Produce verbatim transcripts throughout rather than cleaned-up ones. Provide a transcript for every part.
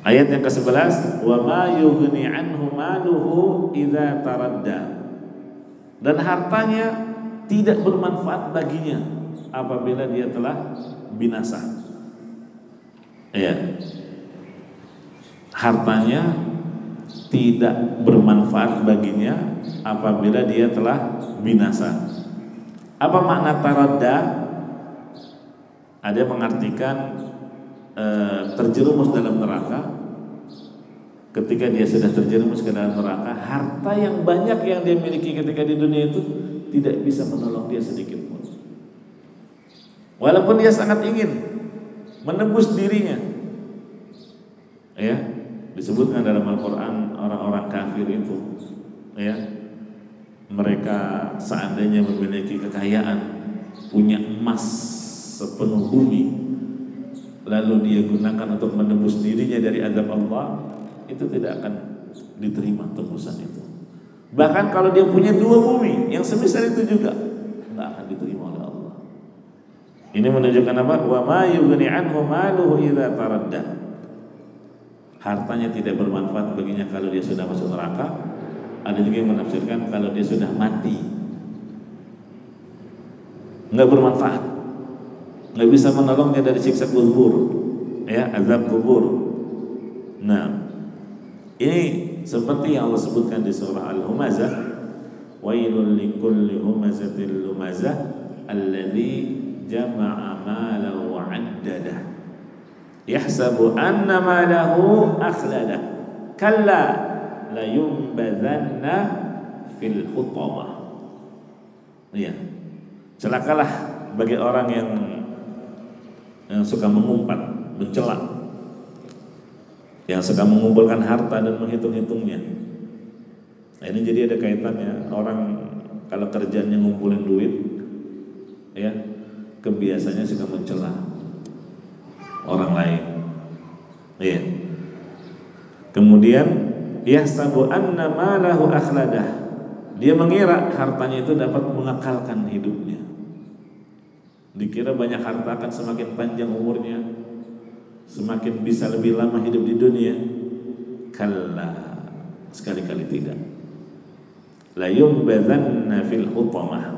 Ayat yang kesebelas, wa ma yughni anhu maluhu idza taradda. Dan hartanya tidak bermanfaat baginya apabila dia telah binasa. Ya. Hartanya tidak bermanfaat baginya apabila dia telah binasa. Apa makna taradda? Ada mengartikan e, terjerumus dalam neraka. Ketika dia sudah terjerumus ke dalam neraka, harta yang banyak yang dia miliki ketika di dunia itu tidak bisa menolong dia sedikit pun. Walaupun dia sangat ingin menebus dirinya, ya, disebutkan dalam Al-Quran orang-orang kafir itu, ya, mereka seandainya memiliki kekayaan, punya emas sepenuh bumi, lalu dia gunakan untuk menebus dirinya dari azab Allah, itu tidak akan diterima tembusan itu. Bahkan kalau dia punya dua bumi yang semisal itu juga tidak akan diterima oleh Allah. Ini menunjukkan apa? Wa ma yughni anhu maluhu idza taradda. Hartanya tidak bermanfaat baginya kalau dia sudah masuk neraka. Ada juga yang menafsirkan kalau dia sudah mati, nggak bermanfaat, nggak bisa menolongnya dari siksa kubur, ya, azab kubur. Nah, ini seperti yang Allah sebutkan di surah Al-Humazah, wailul likulli humazatil lumazah alladzi jama'a malahu wa 'addadah yahsabu anna malahu akhladah kalla la yumbadzanna fil hutamah. Ya, celakalah bagi orang yang yang suka mengumpat, mencela, yang sedang mengumpulkan harta dan menghitung-hitungnya. Nah, ini jadi ada kaitannya. Orang kalau kerjanya ngumpulin duit, ya, kebiasaannya suka mencela orang lain. Ya. Kemudian, yahsabu anna malahu akhladah. Dia mengira hartanya itu dapat mengekalkan hidupnya. Dikira banyak harta akan semakin panjang umurnya, semakin bisa lebih lama hidup di dunia. Kalla, sekali-kali tidak. La yumbadzanna fil hutamah.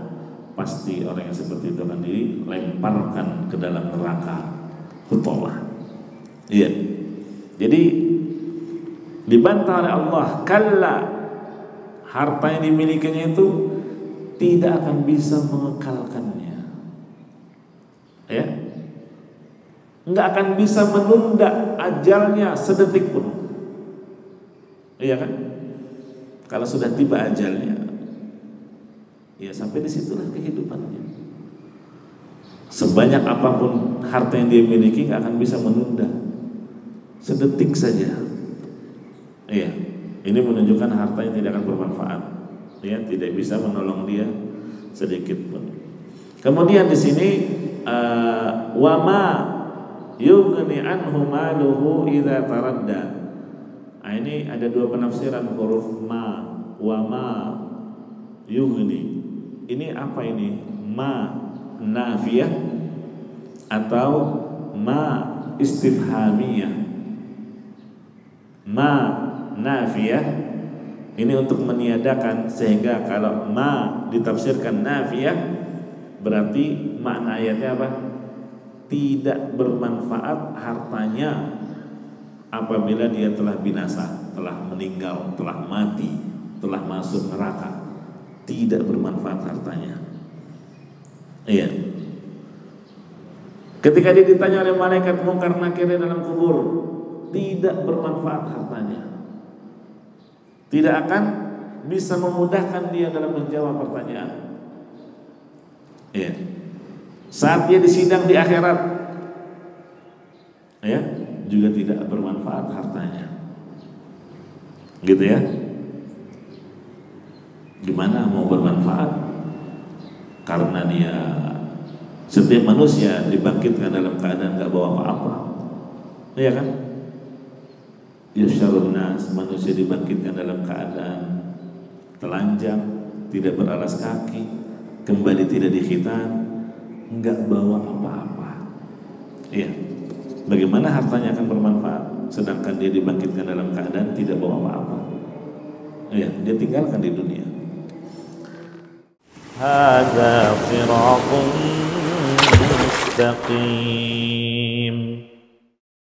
Pasti orang yang seperti itu akan dilemparkan ke dalam neraka hutamah. Iya. Jadi dibantah oleh Allah, kalla, harta yang dimilikinya itu tidak akan bisa mengekalkannya. Ya. Nggak akan bisa menunda ajalnya sedetik pun. Iya kan? Kalau sudah tiba ajalnya, ya sampai disitulah kehidupannya. Sebanyak apapun harta yang dia miliki nggak akan bisa menunda sedetik saja. Iya, ini menunjukkan harta yang tidak akan bermanfaat, ya, tidak bisa menolong dia sedikit pun. Kemudian di sini uh, wama yughni anhu maluhu idza taradda. Nah, ini ada dua penafsiran huruf ma, wa ma yughni. Ini apa ini? Ma nafiyah atau ma istifhamiyah? Ma nafiyah ini untuk meniadakan, sehingga kalau ma ditafsirkan nafiyah berarti makna ayatnya apa? Tidak bermanfaat hartanya apabila dia telah binasa, telah meninggal, telah mati, telah masuk neraka. Tidak bermanfaat hartanya. Iya. Ketika dia ditanya oleh malaikat Munkar Nakir dalam kubur, tidak bermanfaat hartanya, tidak akan bisa memudahkan dia dalam menjawab pertanyaan. Iya. Saat dia disidang di akhirat, ya, juga tidak bermanfaat hartanya. Gitu ya. Gimana mau bermanfaat? Karena dia, setiap manusia dibangkitkan dalam keadaan gak bawa apa-apa. Iya kan? Yusyarun nas, manusia dibangkitkan dalam keadaan telanjang, tidak beralas kaki, kembali tidak dikhitan, nggak bawa apa-apa. Iya. Bagaimana hartanya akan bermanfaat? sedangkan dia dibangkitkan dalam keadaan tidak bawa apa-apa. Ya, dia tinggalkan di dunia. Hadza sirathun mustaqim.